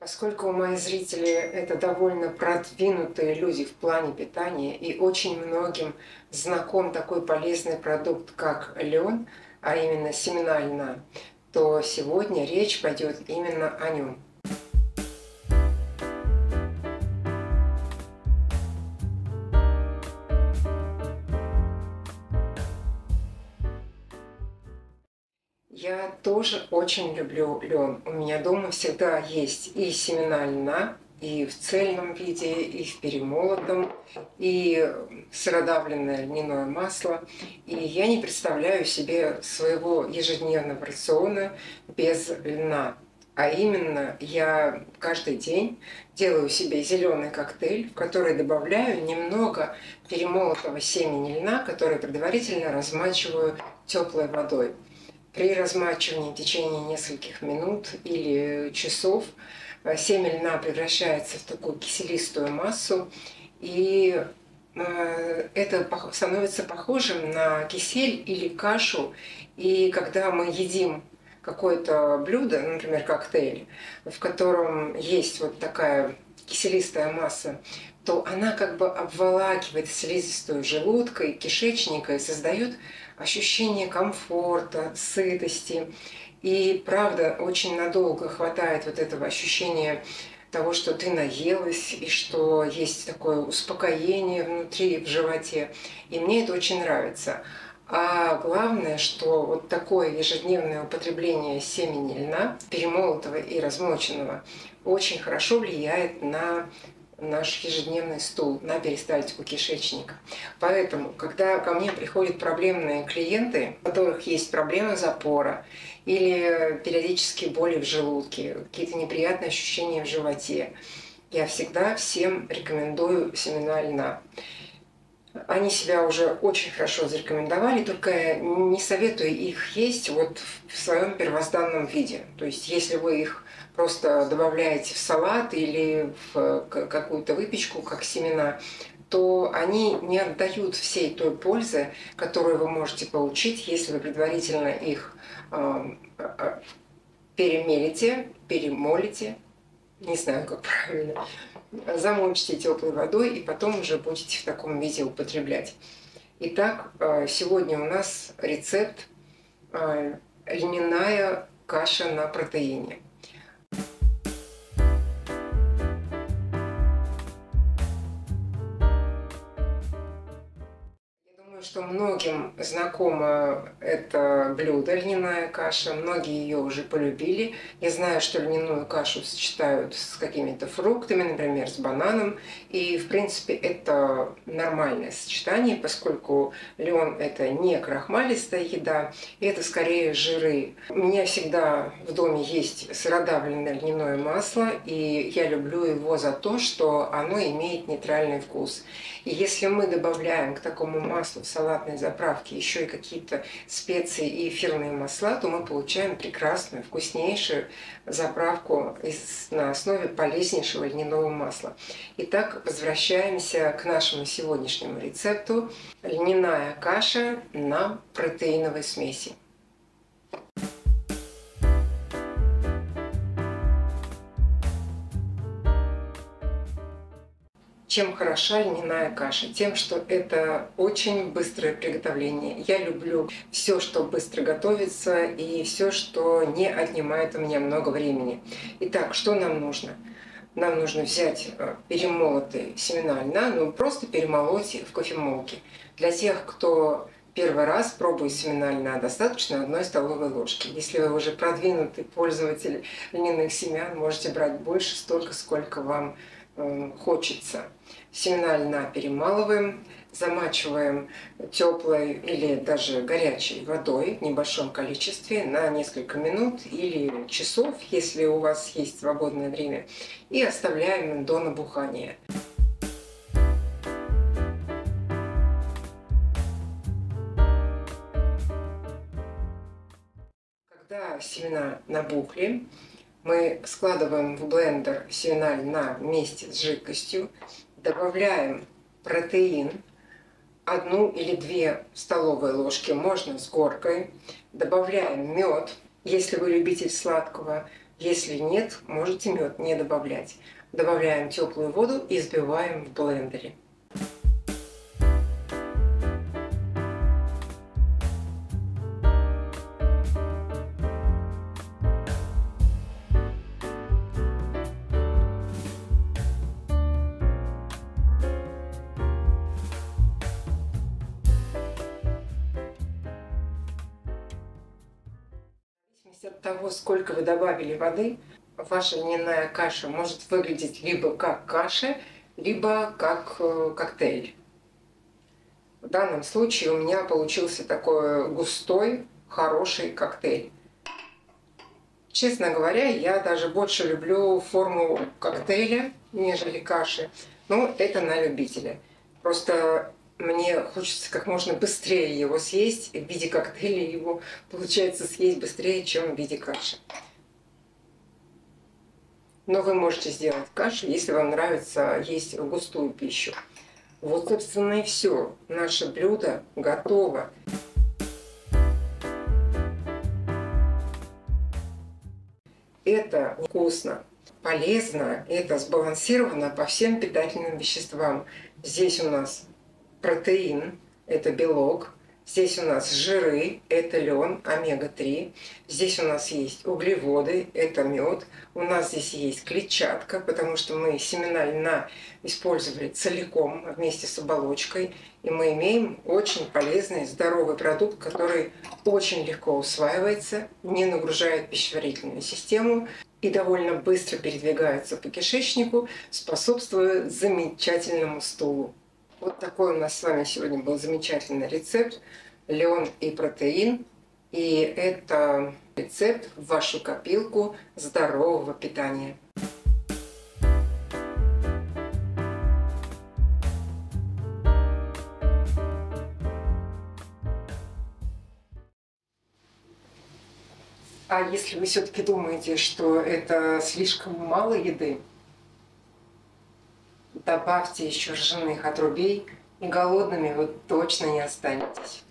Поскольку мои зрители – это довольно продвинутые люди в плане питания, и очень многим знаком такой полезный продукт, как лен, а именно семена льна, то сегодня речь пойдет именно о нем. Я тоже очень люблю лен. У меня дома всегда есть и семена льна, и в цельном виде, и в перемолотом, и сыродавленное льняное масло. И я не представляю себе своего ежедневного рациона без льна. А именно, я каждый день делаю себе зеленый коктейль, в который добавляю немного перемолотого семени льна, который предварительно размачиваю теплой водой. При размачивании в течение нескольких минут или часов семя льна превращается в такую киселистую массу, и это становится похожим на кисель или кашу. И когда мы едим какое-то блюдо, например, коктейль, в котором есть вот такая киселистая масса, то она как бы обволакивает слизистую желудка и кишечника и создает ощущение комфорта, сытости. И правда, очень надолго хватает вот этого ощущения того, что ты наелась и что есть такое успокоение внутри, в животе. И мне это очень нравится. А главное, что вот такое ежедневное употребление семени льна, перемолотого и размоченного, очень хорошо влияет на наш ежедневный стул, на перистальтику кишечника. Поэтому, когда ко мне приходят проблемные клиенты, у которых есть проблемы запора или периодические боли в желудке, какие-то неприятные ощущения в животе, я всегда всем рекомендую семена льна. Они себя уже очень хорошо зарекомендовали, только я не советую их есть вот в своем первозданном виде. То есть, если вы их просто добавляете в салат или в какую-то выпечку, как семена, то они не отдают всей той пользы, которую вы можете получить, если вы предварительно их перемелите, перемолите, не знаю, как правильно, замочите теплой водой и потом уже будете в таком виде употреблять. Итак, сегодня у нас рецепт льняная каша на протеине. Что многим знакомо это блюдо, льняная каша, многие ее уже полюбили. Я знаю, что льняную кашу сочетают с какими-то фруктами, например, с бананом. И, в принципе, это нормальное сочетание, поскольку лен – это не крахмалистая еда, это скорее жиры. У меня всегда в доме есть сыродавленное льняное масло, и я люблю его за то, что оно имеет нейтральный вкус. И если мы добавляем к такому маслу салатной заправки еще и какие-то специи и эфирные масла, то мы получаем прекрасную, вкуснейшую заправку на основе полезнейшего льняного масла. Итак, возвращаемся к нашему сегодняшнему рецепту. Льняная каша на протеиновой смеси. Чем хороша льняная каша? Тем, что это очень быстрое приготовление. Я люблю все, что быстро готовится, и все, что не отнимает у меня много времени. Итак, что нам нужно? Нам нужно взять перемолотые семена льна, но просто перемолоть их в кофемолке. Для тех, кто первый раз пробует семена льна, достаточно 1 столовой ложки. Если вы уже продвинутый пользователь льняных семян, можете брать больше, столько, сколько вам хочется. Семена льна перемалываем, замачиваем теплой или даже горячей водой в небольшом количестве на несколько минут или часов, если у вас есть свободное время, и оставляем до набухания. Когда семена набухли, мы складываем в блендер семена льна вместе с жидкостью, добавляем протеин, 1 или 2 столовые ложки, можно с горкой, добавляем мед, если вы любитель сладкого, Если нет, можете мед не добавлять. Добавляем теплую воду и взбиваем в блендере. От того, сколько вы добавили воды, ваша льняная каша может выглядеть либо как каша, либо как коктейль. В данном случае у меня получился такой густой, хороший коктейль. Честно говоря, я даже больше люблю форму коктейля, нежели каши, но это на любителя. Просто мне хочется как можно быстрее его съесть. В виде коктейля его получается съесть быстрее, чем в виде каши. Но вы можете сделать кашу, если вам нравится есть густую пищу. Вот, собственно, и все. Наше блюдо готово. Это вкусно, полезно, это сбалансировано по всем питательным веществам. Здесь у нас протеин – это белок, здесь у нас жиры – это лен, омега-3, здесь у нас есть углеводы – это мед, у нас здесь есть клетчатка, потому что мы семена льна использовали целиком вместе с оболочкой, и мы имеем очень полезный, здоровый продукт, который очень легко усваивается, не нагружает пищеварительную систему и довольно быстро передвигается по кишечнику, способствуя замечательному стулу. Вот такой у нас с вами сегодня был замечательный рецепт «Лен и протеин». И это рецепт в вашу копилку здорового питания. А если вы все-таки думаете, что это слишком мало еды, добавьте еще ржаных отрубей, и голодными вы точно не останетесь.